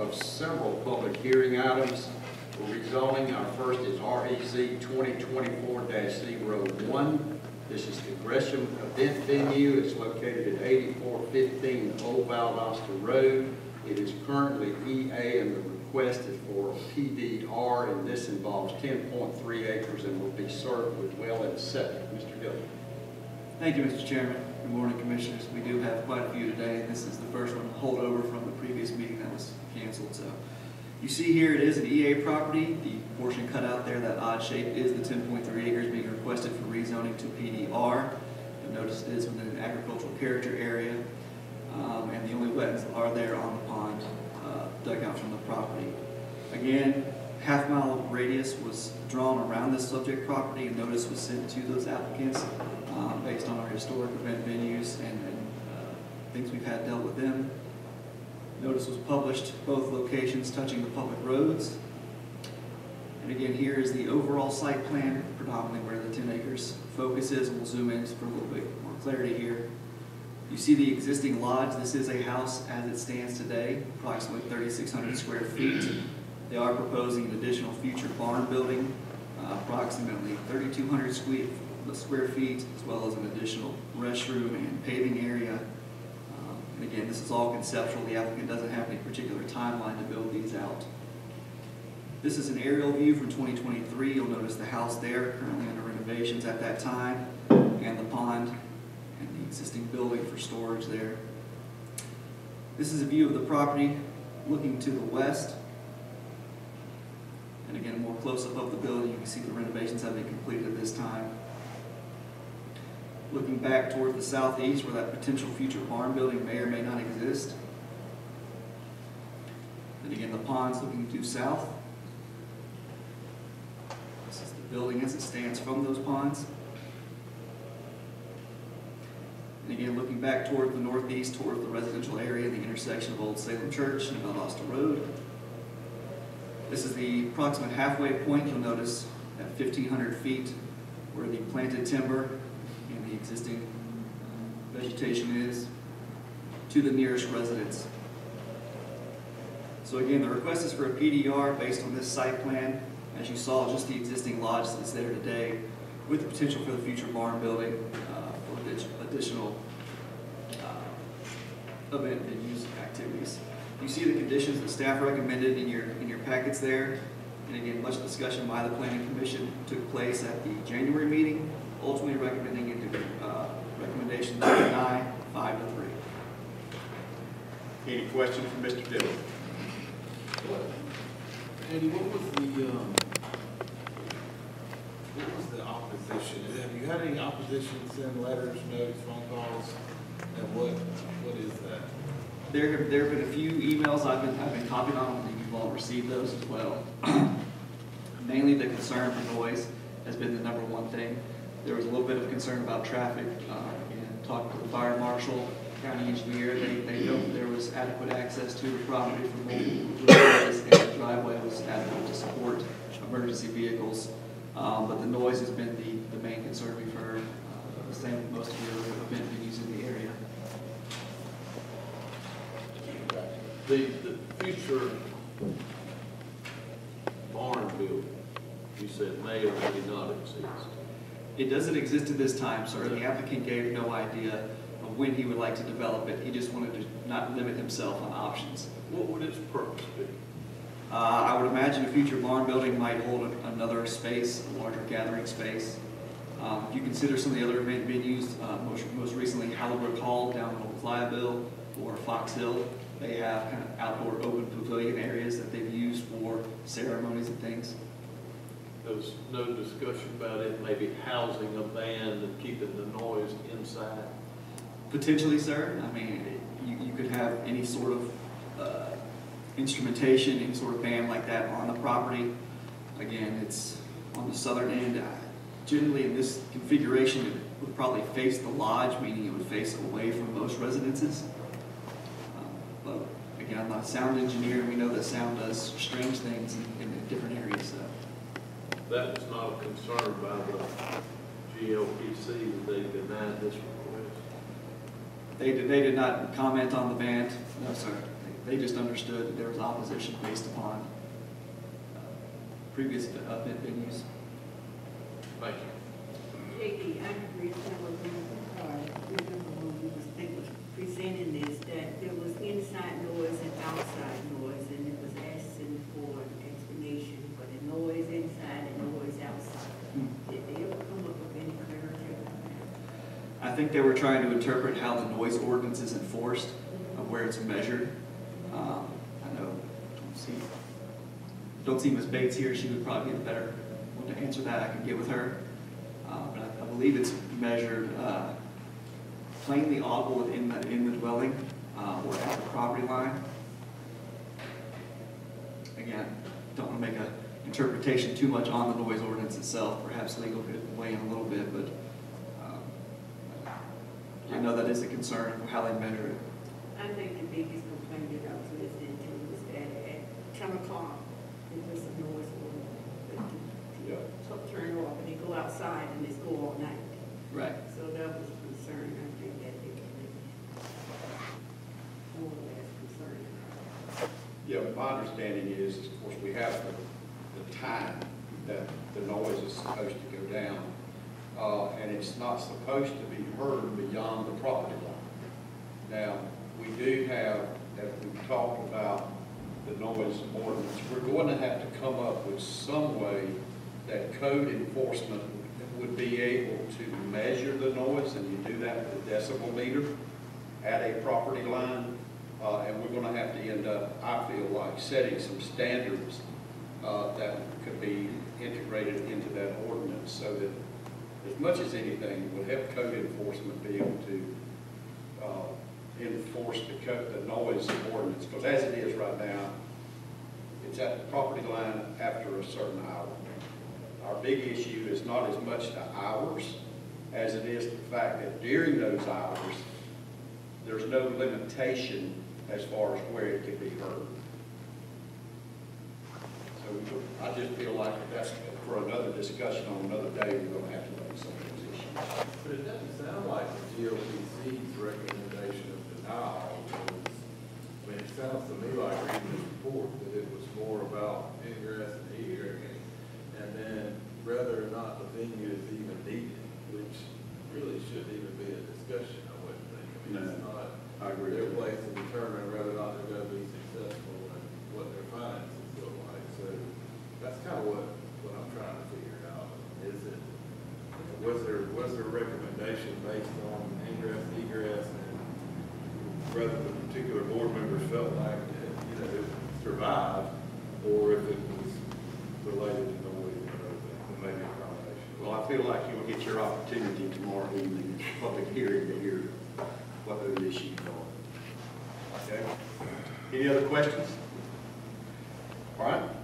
of several public hearing items. We're rezoning. Our first is REZ-2024-01. This is the Gresham Event Venue. It's located at 8415 Old Valdosta Road. It is currently EA, and the request is for a PDR, and this involves 10.3 acres and will be served with well and septic. Mr. Dillon. Thank you, Mr. Chairman. Good morning, Commissioners. We do have quite a few today, and this is the first one holdover from the previous meeting that was canceled. So you see here it is an EA property. The portion cut out there, that odd shape, is the 10.3 acres being requested for rezoning to PDR. You'll notice it is within an agricultural character area, and the only wetlands are there on the pond dug out from the property. Again, half-mile radius was drawn around this subject property, and notice was sent to those applicants based on our historic event venues and things we've had dealt with them. Notice was published, both locations touching the public roads. And again, here is the overall site plan, predominantly where the 10 acres focus is. We'll zoom in for a little bit more clarity here. You see the existing lodge. This is a house as it stands today, approximately 3,600 square feet. They are proposing an additional future barn building, approximately 3,200 square feet, as well as an additional restroom and paving area. And again, this is all conceptual. The applicant doesn't have any particular timeline to build these out. This is an aerial view from 2023. You'll notice the house there, currently under renovations at that time, and the pond and the existing building for storage there. This is a view of the property looking to the west. And again, a more close-up of the building, you can see the renovations have been completed at this time. Looking back toward the southeast, where that potential future barn building may or may not exist. And again, the pond's looking due south. This is the building as it stands from those ponds. And again, looking back toward the northeast, toward the residential area, the intersection of Old Salem Church and Valdosta Road. This is the approximate halfway point. You'll notice at 1,500 feet where the planted timber and the existing vegetation is to the nearest residence. So again, the request is for a PDR based on this site plan. As you saw, just the existing lodge that's there today with the potential for the future barn building for additional event and use activities. You see the conditions that staff recommended in your packets there. And again, much discussion by the Planning Commission took place at the January meeting, ultimately recommending it to recommendation 9, 5-3. Any questions from Mr. Dillon? Andy, what was the opposition? Have you had any opposition, send letters, notes, phone calls? And what is that? There have been a few emails I've been copied on, and you've all received those as well. Mainly the concern for noise has been the number one thing. There was a little bit of concern about traffic, and talking to the fire marshal, county engineer, they know there was adequate access to the property for multiple roadways, and the driveway was adequate to support emergency vehicles. But the noise has been the main concern we've heard, the same with most of the other event venues in the area. The future barn building, you said, may or may not exist. It doesn't exist at this time, sir. Okay. The applicant gave no idea of when he would like to develop it. He just wanted to not limit himself on options. What would its purpose be? I would imagine a future barn building might hold another space, a larger gathering space. If you consider some of the other event venues, most recently Halliburton Hall down in Old Clydeville or Fox Hill, they have kind of outdoor open pavilion areas that they've used for ceremonies and things. There was no discussion about it, maybe housing a band and keeping the noise inside? Potentially, sir. I mean, you could have any sort of instrumentation, any sort of band like that on the property. Again, it's on the southern end. Generally, in this configuration, it would probably face the lodge, meaning it would face away from most residences. Again, I'm not a sound engineer, and we know that sound does strange things in different areas. So. That was not a concern by the GLPC that they denied this request? They did not comment on the band. No, sir. They just understood that there was opposition based upon previous event venues. Thank you. JD, I agree when we was presenting this, that there was inside noise and outside noise, and it was asking for an explanation for the noise inside and noise outside. Mm-hmm. Did they ever come up with any clarity? I think they were trying to interpret how the noise ordinance is enforced, where it's measured. I know, don't see Ms. Bates here. She would probably get a better one to answer that. I can get with her. But I believe it's measured plainly audible within the dwelling or at the property line. Again, don't want to make an interpretation too much on the noise ordinance itself. Perhaps legal could weigh in a little bit, but I know that is a concern for how they measure it. I think the biggest complaint that I was listening to was that at 10 o'clock, there was some noise going on. Turn off and they go outside and they go all night. Right. So that was a concern. I think that they can more or less concern. Yeah, my understanding is, of course, we have the time that the noise is supposed to go down. And it's not supposed to be heard beyond the property line. Now, we do have, as we've talked about the noise ordinance, we're going to have to come up with some way that code enforcement would be able to measure the noise, and you do that with a decibel meter at a property line, and we're going to have to end up, I feel like, setting some standards that could be integrated into that ordinance so that, as much as anything, would help code enforcement be able to enforce the noise ordinance, because as it is right now, it's at the property line after a certain hour. Our big issue is not as much the hours as it is the fact that during those hours, there's no limitation as far as where it can be heard. So I just feel like that's for another discussion on another day. We're going to have to make some decisions. But it doesn't sound like the GLPC's recommendation when it sounds to me like reading the report that it was more about ingress and egress, and then whether or not the venue is even needed, which really shouldn't even be a discussion, I wouldn't think. I mean, no, it's not their place to determine whether or not they're going to be successful and what their finances look like. So that's kind of what I'm trying to figure out. Is it, was there a recommendation based on ingress, egress, and whether the particular board member felt like it, it survived, or if it was related to noise or maybe a combination. Well, I feel like you will get your opportunity tomorrow evening at the public hearing to hear what those issues are. Okay? Any other questions? All right.